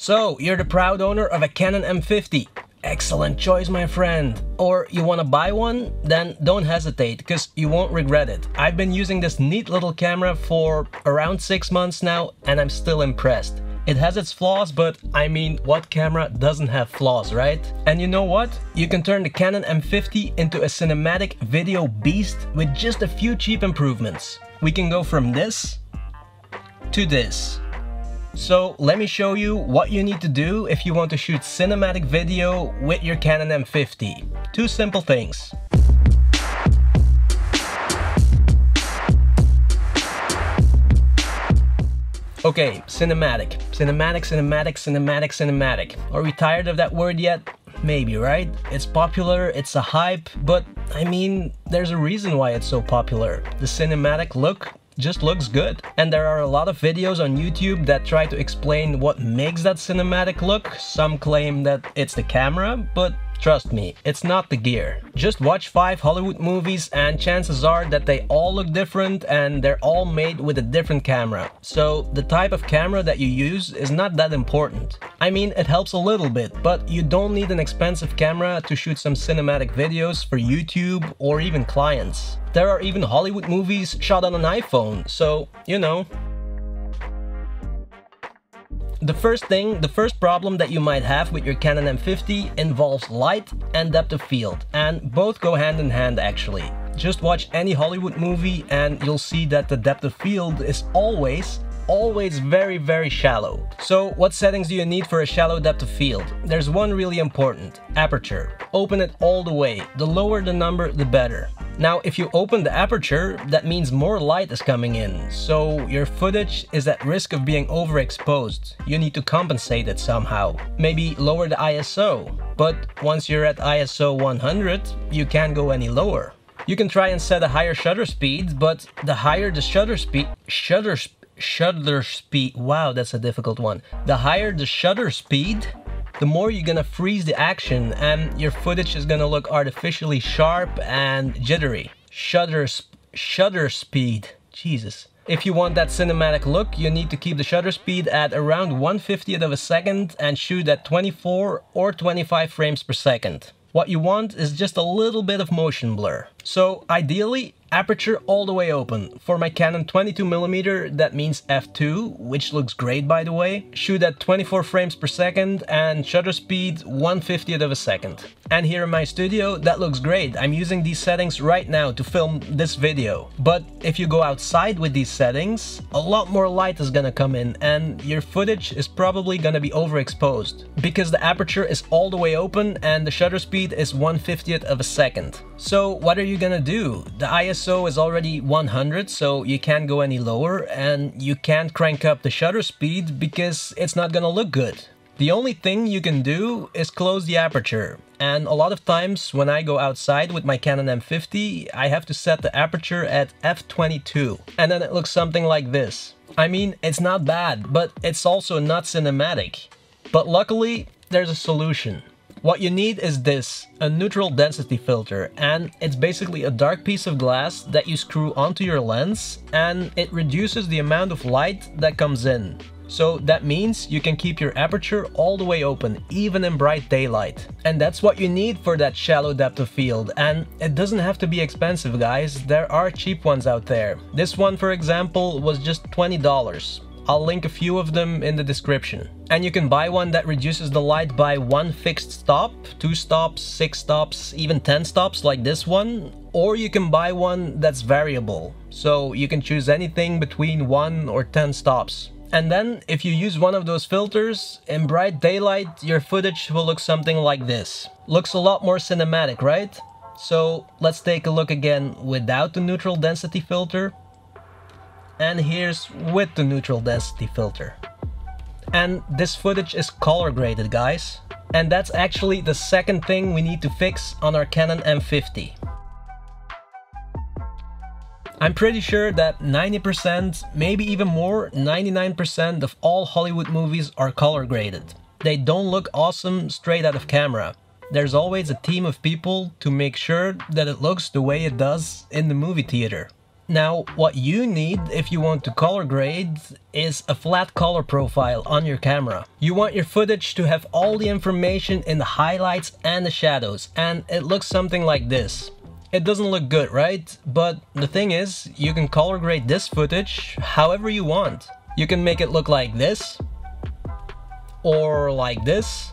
So, you're the proud owner of a Canon M50. Excellent choice, my friend. Or you want to buy one? Then don't hesitate, because you won't regret it. I've been using this neat little camera for around 6 months now, and I'm still impressed. It has its flaws, but I mean, what camera doesn't have flaws, right? And you know what? You can turn the Canon M50 into a cinematic video beast with just a few cheap improvements. We can go from this to this. So let me show you what you need to do if you want to shoot cinematic video with your Canon M50. Two simple things. Okay, cinematic. Cinematic, cinematic, cinematic, cinematic. Are we tired of that word yet? Maybe, right? It's popular, it's a hype, but I mean, there's a reason why it's so popular. The cinematic look just looks good. And there are a lot of videos on YouTube that try to explain what makes that cinematic look. Some claim that it's the camera, but trust me, it's not the gear. Just watch 5 Hollywood movies and chances are that they all look different and they're all made with a different camera. So the type of camera that you use is not that important. I mean, it helps a little bit, but you don't need an expensive camera to shoot some cinematic videos for YouTube or even clients. There are even Hollywood movies shot on an iPhone, so you know. The first problem that you might have with your Canon M50 involves light and depth of field, and both go hand in hand actually. Just watch any Hollywood movie and you'll see that the depth of field is always very, very shallow. So what settings do you need for a shallow depth of field? There's one really important, aperture. Open it all the way, the lower the number the better. Now if you open the aperture, that means more light is coming in, so your footage is at risk of being overexposed. You need to compensate it somehow. Maybe lower the ISO, but once you're at ISO 100, you can't go any lower. You can try and set a higher shutter speed, but the higher the shutter speed, wow, that's a difficult one. The higher the shutter speed, the more you're gonna freeze the action and your footage is gonna look artificially sharp and jittery. Shutter speed, Jesus. If you want that cinematic look, you need to keep the shutter speed at around 1/50th of a second and shoot at 24 or 25 frames per second. What you want is just a little bit of motion blur. So ideally, aperture all the way open. For my Canon 22mm, that means f/2, which looks great by the way. Shoot at 24 frames per second and shutter speed 1/50th of a second. And here in my studio, that looks great. I'm using these settings right now to film this video. But if you go outside with these settings, a lot more light is gonna come in and your footage is probably gonna be overexposed because the aperture is all the way open and the shutter speed is 1/50th of a second. So what are you gonna do? The ISO is already 100, so you can't go any lower and you can't crank up the shutter speed because it's not gonna look good. The only thing you can do is close the aperture. And a lot of times when I go outside with my Canon M50, I have to set the aperture at f/22 and then it looks something like this. I mean, it's not bad, but it's also not cinematic. But luckily, there's a solution. What you need is this, a neutral density filter, and it's basically a dark piece of glass that you screw onto your lens and it reduces the amount of light that comes in. So that means you can keep your aperture all the way open, even in bright daylight. And that's what you need for that shallow depth of field. And it doesn't have to be expensive, guys. There are cheap ones out there. This one, for example, was just $20. I'll link a few of them in the description. And you can buy one that reduces the light by 1 fixed stop, 2 stops, 6 stops, even 10 stops like this one. Or you can buy one that's variable. So you can choose anything between 1 or 10 stops. And then if you use one of those filters, in bright daylight, your footage will look something like this. Looks a lot more cinematic, right? So let's take a look again without the neutral density filter. And here's with the neutral density filter. And this footage is color graded, guys. And that's actually the second thing we need to fix on our Canon M50. I'm pretty sure that 90%, maybe even more, 99% of all Hollywood movies are color graded. They don't look awesome straight out of camera. There's always a team of people to make sure that it looks the way it does in the movie theater. Now, what you need if you want to color grade is a flat color profile on your camera. You want your footage to have all the information in the highlights and the shadows, and it looks something like this. It doesn't look good, right? But the thing is, you can color grade this footage however you want. You can make it look like this, or like this,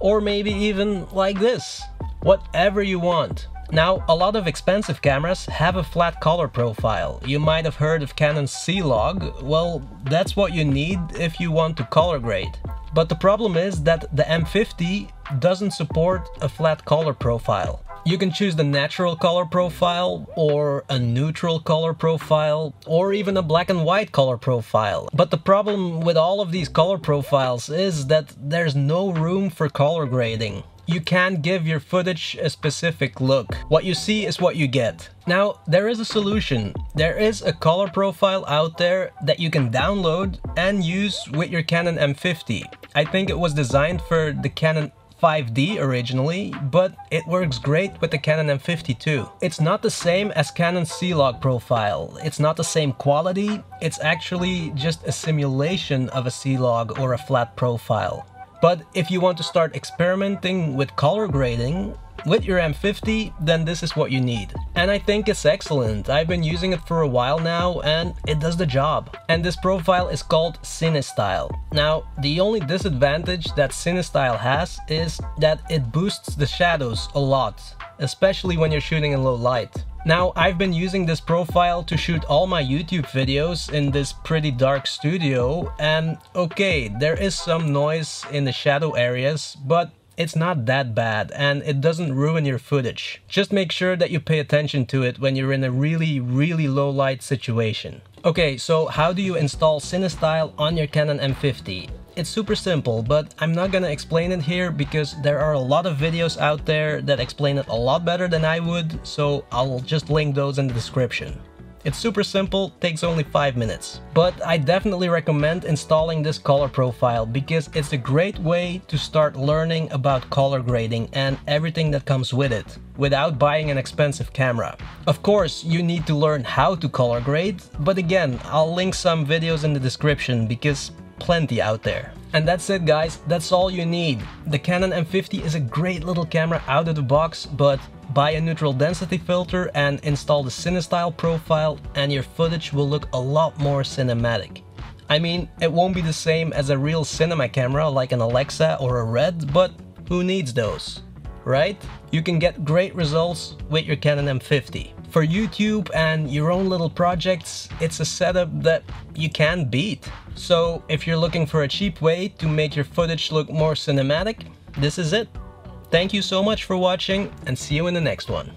or maybe even like this. Whatever you want. Now, a lot of expensive cameras have a flat color profile. You might have heard of Canon C-Log. Well, that's what you need if you want to color grade. But the problem is that the M50 doesn't support a flat color profile. You can choose the natural color profile, or a neutral color profile, or even a black and white color profile. But the problem with all of these color profiles is that there's no room for color grading. You can't give your footage a specific look. What you see is what you get. Now, there is a solution. There is a color profile out there that you can download and use with your Canon M50. I think it was designed for the Canon 5D originally, but it works great with the Canon M50 too. It's not the same as Canon C-Log profile. It's not the same quality. It's actually just a simulation of a C-Log or a flat profile. But if you want to start experimenting with color grading with your M50, then this is what you need. And I think it's excellent. I've been using it for a while now and it does the job. And this profile is called CineStyle. Now, the only disadvantage that CineStyle has is that it boosts the shadows a lot, especially when you're shooting in low light. Now, I've been using this profile to shoot all my YouTube videos in this pretty dark studio, and okay, there is some noise in the shadow areas, but it's not that bad and it doesn't ruin your footage. Just make sure that you pay attention to it when you're in a really low light situation. Okay, so how do you install CineStyle on your Canon M50? It's super simple, but I'm not gonna explain it here because there are a lot of videos out there that explain it a lot better than I would, so I'll just link those in the description. It's super simple, takes only 5 minutes. But I definitely recommend installing this color profile because it's a great way to start learning about color grading and everything that comes with it, without buying an expensive camera. Of course, you need to learn how to color grade, but again, I'll link some videos in the description because plenty out there. And that's it, guys. That's all you need. The Canon M50 is a great little camera out of the box, but buy a neutral density filter and install the CineStyle profile and your footage will look a lot more cinematic. I mean, it won't be the same as a real cinema camera like an Alexa or a RED, but who needs those, right? You can get great results with your Canon M50. For YouTube and your own little projects, it's a setup that you can't beat. So if you're looking for a cheap way to make your footage look more cinematic, this is it. Thank you so much for watching and see you in the next one.